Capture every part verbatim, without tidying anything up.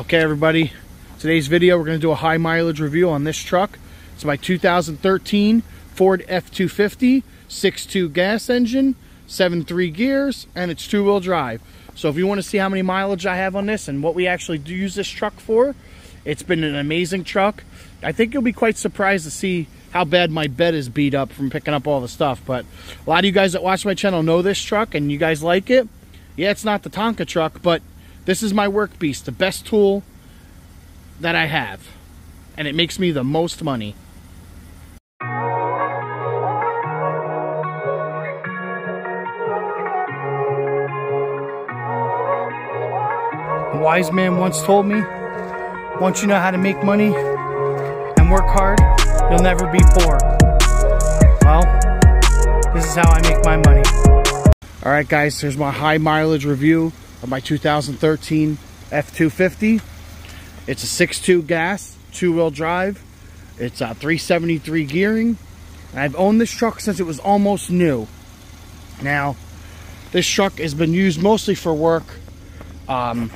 Okay everybody, today's video we're going to do a high mileage review on this truck. It's my two thousand thirteen Ford F two fifty, six point two gas engine, seven point three gears, and it's two-wheel drive. So if you want to see how many mileage I have on this and what we actually do use this truck for, it's been an amazing truck. I think you'll be quite surprised to see how bad my bed is beat up from picking up all the stuff, but a lot of you guys that watch my channel know this truck and you guys like it. Yeah, it's not the Tonka truck, but this is my work beast, the best tool that I have, and it makes me the most money. A wise man once told me, once you know how to make money and work hard, you'll never be poor. Well, this is how I make my money. All right guys, here's my high mileage review of my two thousand thirteen F two fifty. It's a six point two gas, two-wheel drive. It's a three seventy-three gearing. And I've owned this truck since it was almost new. Now, this truck has been used mostly for work. Um,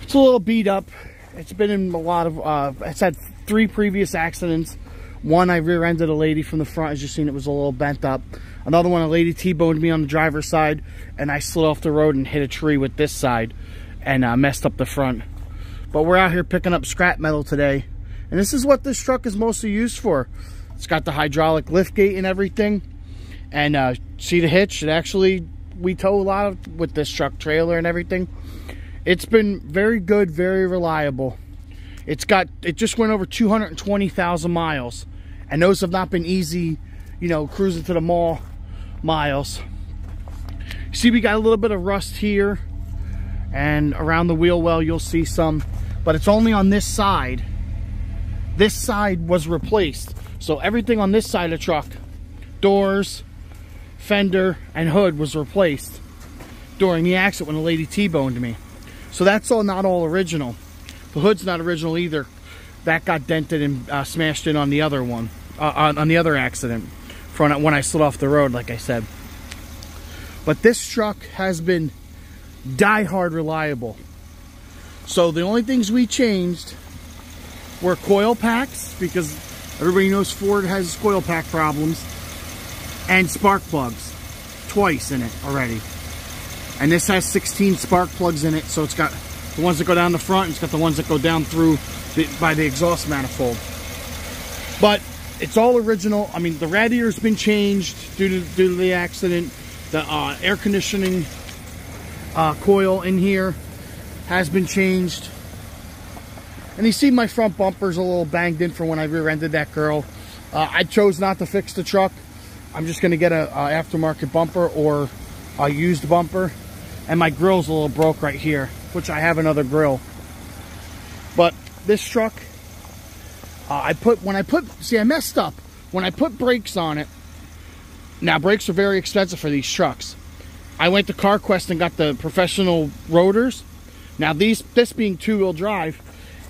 it's a little beat up. It's been in a lot of, uh, it's had three previous accidents. One, I rear-ended a lady from the front. As you've seen, it was a little bent up. Another one, a lady T-boned me on the driver's side, and I slid off the road and hit a tree with this side and uh, messed up the front. But we're out here picking up scrap metal today, and this is what this truck is mostly used for. It's got the hydraulic lift gate and everything, and uh, see the hitch? It actually, we tow a lot of, with this truck, trailer and everything. It's been very good, very reliable. It's got, it just went over two hundred twenty thousand miles, and those have not been easy, you know, cruising to the mall miles. See, we got a little bit of rust here and around the wheel well, you'll see some, but it's only on this side. This side was replaced. So everything on this side of the truck, doors, fender, and hood was replaced during the accident when the lady T-boned me. So that's all not all original. The hood's not original either. That got dented and uh, smashed in on the other one, uh, on, on the other accident from when I slid off the road, like I said. But this truck has been die-hard reliable. So the only things we changed were coil packs, because everybody knows Ford has coil pack problems, and spark plugs, twice in it already. And this has sixteen spark plugs in it, so it's got the ones that go down the front, and it's got the ones that go down through the, by the exhaust manifold. But it's all original. I mean, the radiator's been changed due to, due to the accident. The uh, air conditioning Uh, coil in here has been changed, and you see my front bumper's a little banged in from when I rear-ended that girl. uh, I chose not to fix the truck. I'm just gonna get a, a aftermarket bumper or a used bumper, and my grill's a little broke right here, which I have another grill. But this truck, uh, I put when I put see I messed up when I put brakes on it. Now, brakes are very expensive for these trucks. I went to CarQuest and got the professional rotors. Now these, this being two-wheel drive,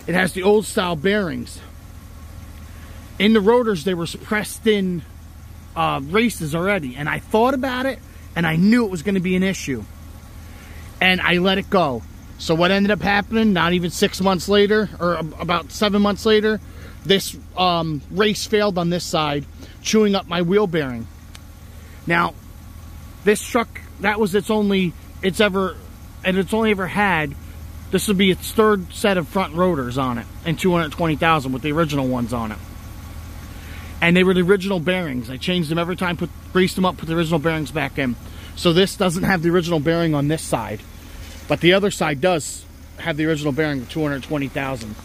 it has the old style bearings. In the rotors, they were pressed in uh, races already, and I thought about it, and I knew it was going to be an issue, and I let it go. So what ended up happening, not even six months later, or about seven months later, this um, race failed on this side, chewing up my wheel bearing. Now, this truck, that was its only, it's ever, and it's only ever had, this would be its third set of front rotors on it, and two hundred twenty thousand with the original ones on it. And they were the original bearings. I changed them every time, put, greased them up, put the original bearings back in. So this doesn't have the original bearing on this side, but the other side does have the original bearing with two hundred twenty thousand.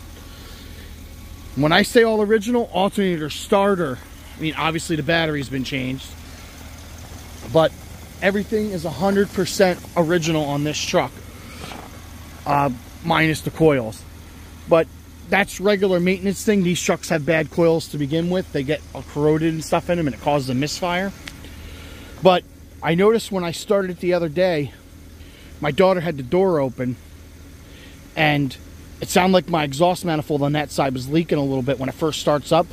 When I say all original, alternator, starter, I mean, obviously the battery's been changed, but everything is one hundred percent original on this truck, uh, minus the coils. But that's regular maintenance thing. These trucks have bad coils to begin with. They get corroded and stuff in them, and it causes a misfire. But I noticed when I started it the other day, my daughter had the door open, and it sounded like my exhaust manifold on that side was leaking a little bit when it first starts up.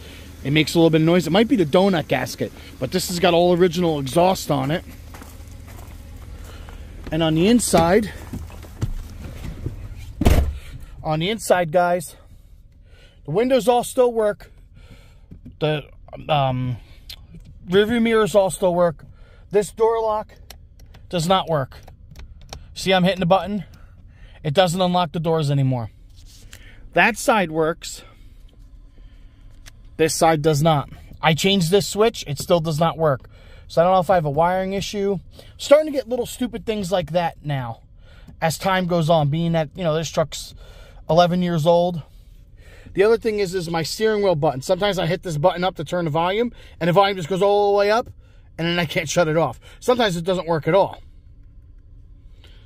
It makes a little bit of noise. It might be the donut gasket, but this has got all original exhaust on it. And on the inside, on the inside, guys. The windows all still work. The um, rearview mirrors all still work. This door lock does not work. See, I'm hitting the button. It doesn't unlock the doors anymore. That side works. This side does not. I changed this switch. It still does not work. So I don't know if I have a wiring issue. Starting to get little stupid things like that now as time goes on, being that, you know, this truck's eleven years old. The other thing is, is my steering wheel button. Sometimes I hit this button up to turn the volume, and the volume just goes all the way up, and then I can't shut it off. Sometimes it doesn't work at all.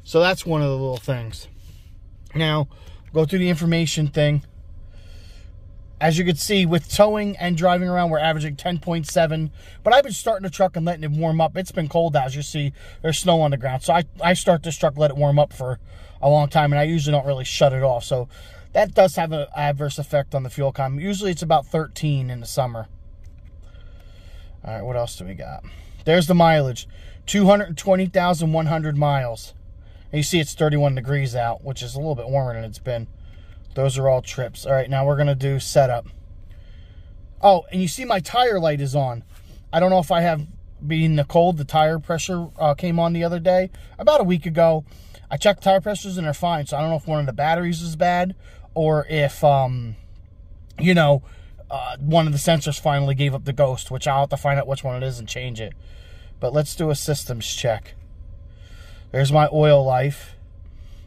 So that's one of the little things. Now, go through the information thing. As you can see, with towing and driving around, we're averaging ten point seven. But I've been starting the truck and letting it warm up. It's been cold out, as you see. There's snow on the ground. So I, I start this truck, let it warm up for a long time, and I usually don't really shut it off. So that does have an adverse effect on the fuel economy. Usually it's about thirteen in the summer. All right, what else do we got? There's the mileage. two hundred twenty thousand one hundred miles. And you see it's thirty-one degrees out, which is a little bit warmer than it's been. Those are all trips. All right, now we're going to do setup. Oh, and you see my tire light is on. I don't know if I have, being the cold, the tire pressure uh, came on the other day. About a week ago, I checked tire pressures and they're fine. So I don't know if one of the batteries is bad or if, um, you know, uh, one of the sensors finally gave up the ghost, which I'll have to find out which one it is and change it. But let's do a systems check. There's my oil life.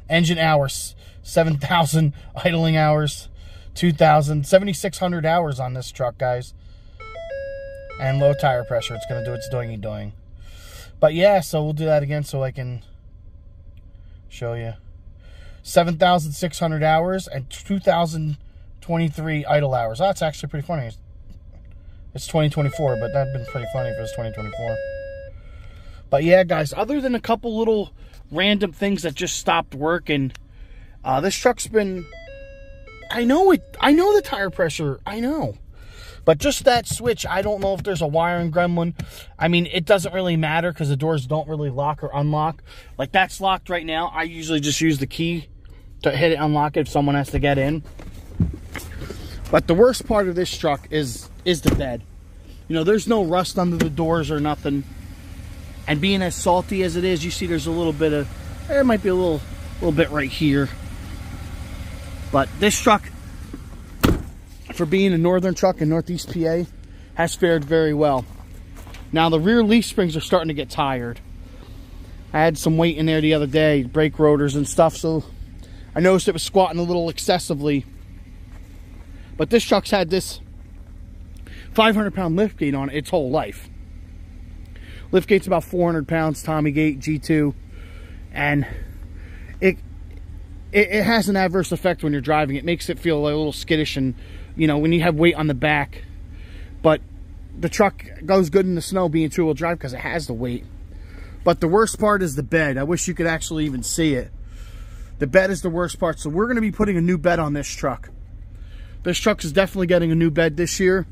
Engine hours. seven thousand idling hours, two thousand, seventy-six hundred hours on this truck, guys. And low tire pressure. It's going to do its doingy-doing. But yeah, so we'll do that again so I can show you. seven thousand six hundred hours and two thousand twenty-three idle hours. Oh, that's actually pretty funny. It's twenty twenty-four, but that'd been pretty funny if it was twenty twenty-four. But yeah, guys, other than a couple little random things that just stopped working, Uh, this truck's been, I know it, I know the tire pressure, I know. But just that switch, I don't know if there's a wiring gremlin. I mean, it doesn't really matter because the doors don't really lock or unlock. Like, that's locked right now. I usually just use the key to hit it, unlock it if someone has to get in. But the worst part of this truck is, is the bed. You know, there's no rust under the doors or nothing. And being as salty as it is, you see there's a little bit of, there might be a little, little bit right here. But this truck, for being a northern truck in northeast P A, has fared very well. Now, the rear leaf springs are starting to get tired. I had some weight in there the other day, brake rotors and stuff, so I noticed it was squatting a little excessively. But this truck's had this five hundred pound liftgate on it its whole life. Liftgate's about four hundred pounds, Tommy Gate, G two, and it... it has an adverse effect when you're driving. It makes it feel a little skittish, and, you know, when you have weight on the back. But the truck goes good in the snow being two-wheel drive because it has the weight. But the worst part is the bed. I wish you could actually even see it. The bed is the worst part. So we're going to be putting a new bed on this truck. This truck is definitely getting a new bed this year.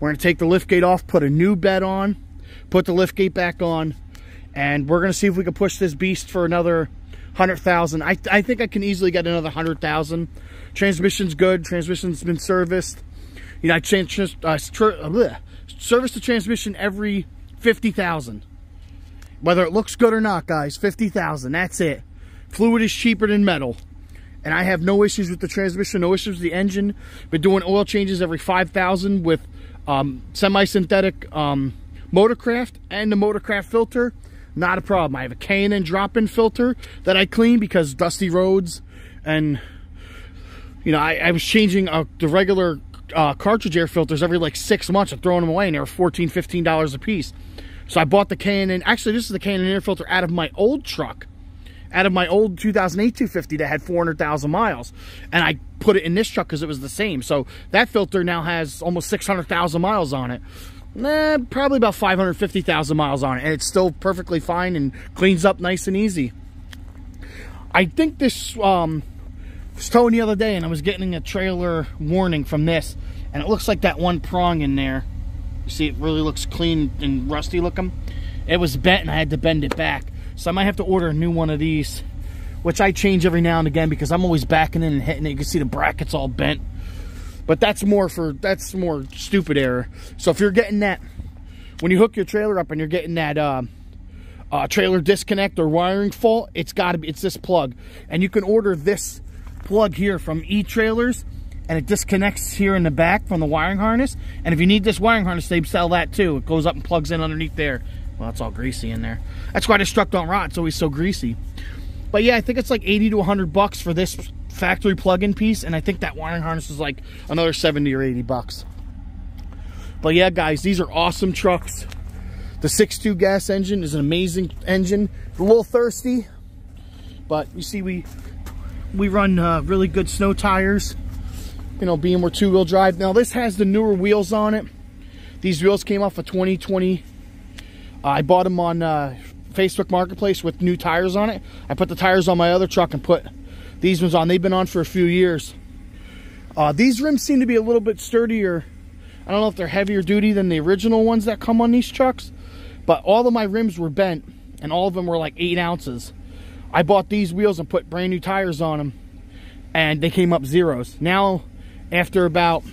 We're going to take the liftgate off, put a new bed on, put the liftgate back on, and we're going to see if we can push this beast for another one hundred thousand. I, th I think I can easily get another one hundred thousand. Transmission's good. Transmission's been serviced. You know, I change, uh, service the transmission every fifty thousand. Whether it looks good or not, guys, fifty thousand. That's it. Fluid is cheaper than metal. And I have no issues with the transmission, no issues with the engine. Been doing oil changes every five thousand with um, semi-synthetic um, Motorcraft and the Motorcraft filter. Not a problem. I have a K and N drop-in filter that I clean because dusty roads, and, you know, I, I was changing uh, the regular uh, cartridge air filters every like six months and throwing them away, and they were fourteen, fifteen dollars a piece. So I bought the K and N. Actually, this is the K and N air filter out of my old truck, out of my old two thousand eight two fifty that had four hundred thousand miles, and I put it in this truck because it was the same. So that filter now has almost six hundred thousand miles on it. Nah, probably about five hundred fifty thousand miles on it, and it's still perfectly fine and cleans up nice and easy. I think this um, was towing the other day, and I was getting a trailer warning from this, and it looks like that one prong in there. You see, it really looks clean and rusty looking. It was bent, and I had to bend it back, so I might have to order a new one of these which I change every now and again because I'm always backing in and hitting it. You can see the bracket's all bent. But that's more for, that's more stupid error. So if you're getting that, when you hook your trailer up and you're getting that uh, uh, trailer disconnect or wiring fault, it's got to be, it's this plug. And you can order this plug here from E Trailers, and it disconnects here in the back from the wiring harness. And if you need this wiring harness, they sell that too. It goes up and plugs in underneath there. Well, it's all greasy in there. That's why this truck don't rot. It's always so greasy. But yeah, I think it's like eighty to a hundred bucks for this factory plug-in piece, and I think that wiring harness is like another seventy or eighty bucks. But yeah, guys, these are awesome trucks. The six two gas engine is an amazing engine. It's a little thirsty, but you see we we run uh, really good snow tires, you know, being we're two-wheel drive. Now this has the newer wheels on it. These wheels came off of twenty twenty. uh, I bought them on uh, Facebook Marketplace with new tires on it. I put the tires on my other truck and put these ones on. They've been on for a few years. Uh, these rims seem to be a little bit sturdier. I don't know if they're heavier duty than the original ones that come on these trucks, but all of my rims were bent and all of them were like eight ounces. I bought these wheels and put brand new tires on them, and they came up zeros. Now, after about,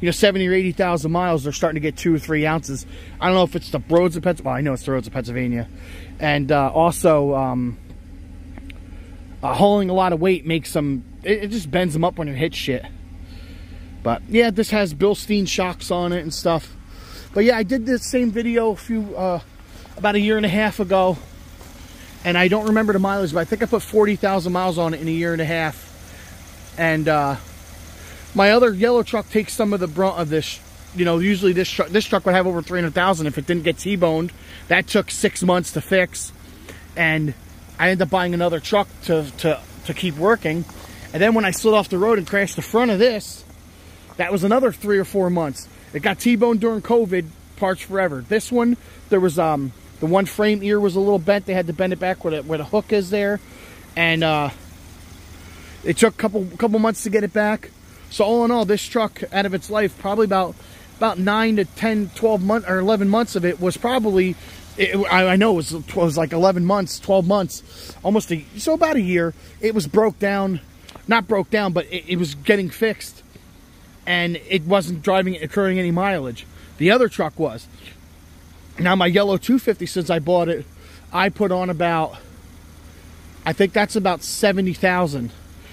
you know, seventy or eighty thousand miles, they're starting to get two or three ounces. I don't know if it's the roads of Pennsylvania. Well, I know it's the roads of Pennsylvania. And uh, also, um, Uh, hauling a lot of weight makes them, it, it just bends them up when you hit shit. But yeah, this has Bilstein shocks on it and stuff. But yeah, I did this same video a few uh, about a year and a half ago, and I don't remember the mileage, but I think I put forty thousand miles on it in a year and a half. And uh, my other yellow truck takes some of the brunt of this. You know, usually this truck this truck would have over three hundred thousand if it didn't get T-boned. That took six months to fix, and I ended up buying another truck to, to, to keep working. And then when I slid off the road and crashed the front of this, that was another three or four months. It got T-boned during COVID, parts forever. This one, there was, um, the one frame ear was a little bent. They had to bend it back where the, where the hook is there. And uh, it took a couple, couple months to get it back. So all in all, this truck, out of its life, probably about, about nine to ten, twelve months, or eleven months of it was probably, It, I know it was, it was like eleven months, twelve months, almost a, so about a year. It was broke down, not broke down, but it, it was getting fixed, and it wasn't driving, accruing any mileage. The other truck was. Now my yellow two fifty, since I bought it, I put on about, I think that's about seventy thousand.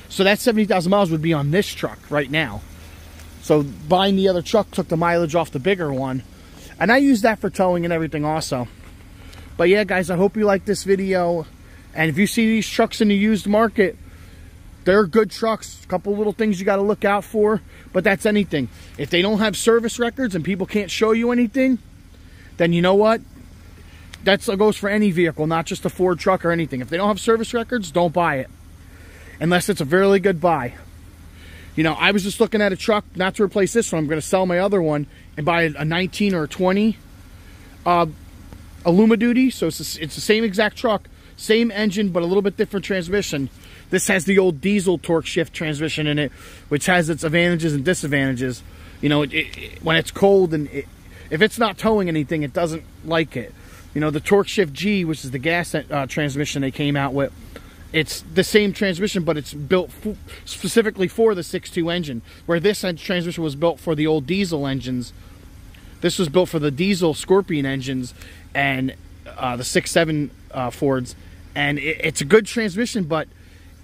So that seventy thousand miles would be on this truck right now. So buying the other truck took the mileage off the bigger one, and I use that for towing and everything also. But yeah, guys, I hope you like this video. And if you see these trucks in the used market, they're good trucks. A couple little things you got to look out for, but that's anything. If they don't have service records and people can't show you anything, then you know what? That goes for any vehicle, not just a Ford truck or anything. If they don't have service records, don't buy it, unless it's a really good buy. You know, I was just looking at a truck, not to replace this one. I'm going to sell my other one and buy a nineteen or a twenty. Uh, Aluma Duty, so it's, a, it's the same exact truck, same engine, but a little bit different transmission. This has the old diesel torque shift transmission in it, which has its advantages and disadvantages. You know, it, it, it, when it's cold and it, if it's not towing anything, it doesn't like it. You know, the torque shift G, which is the gas uh, transmission they came out with, it's the same transmission, but it's built f specifically for the six two engine, where this transmission was built for the old diesel engines. This was built for the diesel Scorpion engines and uh, the six seven uh, Fords, and it, it's a good transmission, but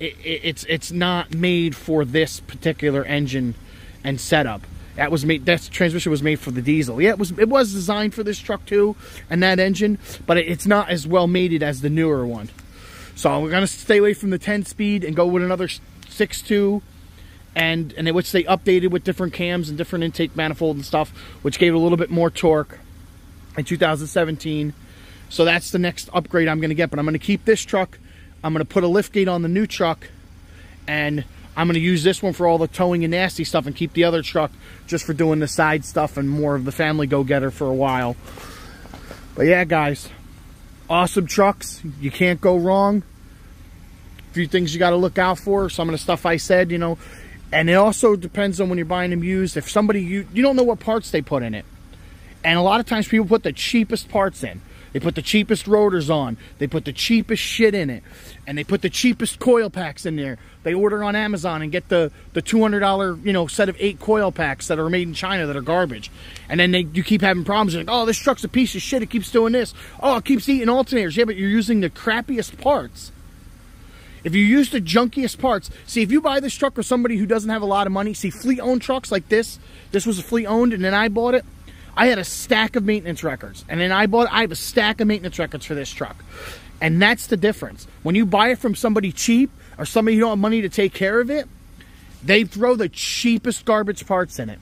it, it, it's it's not made for this particular engine and setup. That was made. That transmission was made for the diesel. Yeah, it was. It was designed for this truck too, and that engine, but it, it's not as well mated as the newer one. So we're gonna stay away from the ten speed and go with another six two. And, and which they updated with different cams and different intake manifold and stuff, which gave it a little bit more torque in two thousand seventeen. So that's the next upgrade I'm going to get. But I'm going to keep this truck. I'm going to put a liftgate on the new truck. And I'm going to use this one for all the towing and nasty stuff, and keep the other truck just for doing the side stuff and more of the family go-getter for a while. But yeah, guys, awesome trucks. You can't go wrong. A few things you got to look out for. Some of the stuff I said, you know. And it also depends on when you're buying them used. If somebody, you, you don't know what parts they put in it. And a lot of times people put the cheapest parts in. They put the cheapest rotors on. They put the cheapest shit in it. And they put the cheapest coil packs in there. They order on Amazon and get the, the two hundred dollar, you know, set of eight coil packs that are made in China that are garbage. And then they, you keep having problems. You're like, oh, this truck's a piece of shit. It keeps doing this. Oh, it keeps eating alternators. Yeah, but you're using the crappiest parts. If you use the junkiest parts, see, if you buy this truck with somebody who doesn't have a lot of money, see, fleet-owned trucks like this, this was a fleet-owned, and then I bought it. I had a stack of maintenance records, and then I bought it. I have a stack of maintenance records for this truck, and that's the difference. When you buy it from somebody cheap or somebody who don't have money to take care of it, they throw the cheapest garbage parts in it,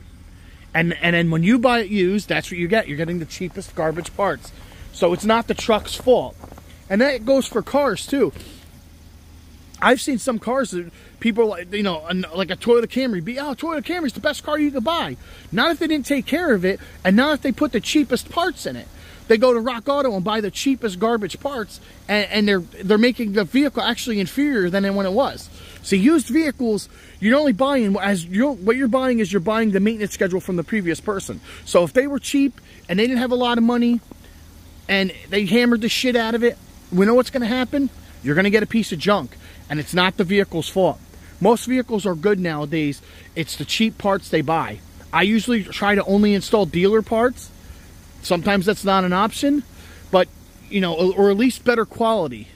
and, and then when you buy it used, that's what you get. You're getting the cheapest garbage parts, so it's not the truck's fault, and that goes for cars, too. I've seen some cars that people, you know, like a Toyota Camry, be, oh, Toyota Camry's the best car you could buy. Not if they didn't take care of it, and not if they put the cheapest parts in it. They go to Rock Auto and buy the cheapest garbage parts, and, and they're they're making the vehicle actually inferior than when it was. So used vehicles, you're only buying, as you're, what you're buying is you're buying the maintenance schedule from the previous person. So if they were cheap, and they didn't have a lot of money, and they hammered the shit out of it, we know what's going to happen. You're going to get a piece of junk. And it's not the vehicle's fault. Most vehicles are good nowadays. It's the cheap parts they buy. I usually try to only install dealer parts. Sometimes that's not an option, but you know, or at least better quality.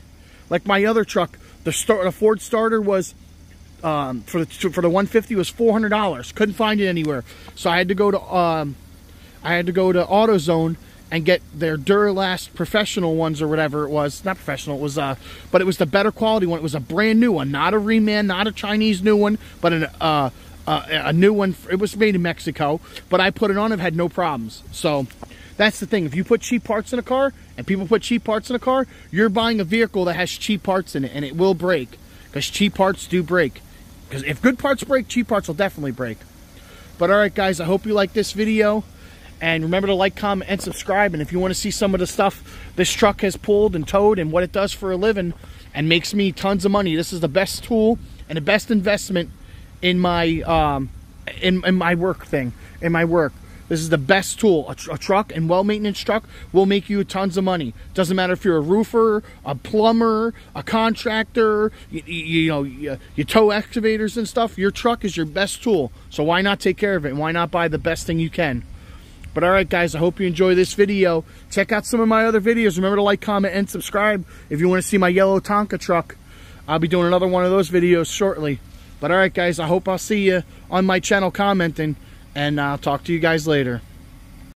Like my other truck, the, start, the Ford starter was um, for the for the one fifty was four hundred dollars. Couldn't find it anywhere, so I had to go to um, I had to go to AutoZone and get their Duralast professional ones or whatever it was. Not professional, it was, uh, but it was the better quality one. It was a brand new one, not a reman, not a Chinese new one, but an, uh, uh, a new one. It was made in Mexico, but I put it on and had no problems. So that's the thing. If you put cheap parts in a car, and people put cheap parts in a car, you're buying a vehicle that has cheap parts in it, and it will break, because cheap parts do break. Because if good parts break, cheap parts will definitely break. But all right, guys, I hope you like this video. And remember to like, comment, and subscribe. And if you want to see some of the stuff this truck has pulled and towed and what it does for a living and makes me tons of money, this is the best tool and the best investment in my um, in, in my work thing, in my work. This is the best tool. A, tr a truck and well-maintenance truck will make you tons of money. Doesn't matter if you're a roofer, a plumber, a contractor, you, you, you know, you, you tow excavators and stuff. Your truck is your best tool. So why not take care of it? And why not buy the best thing you can? But all right, guys, I hope you enjoy this video. Check out some of my other videos. Remember to like, comment, and subscribe if you want to see my yellow Tonka truck. I'll be doing another one of those videos shortly. But all right, guys, I hope I'll see you on my channel commenting, and I'll talk to you guys later.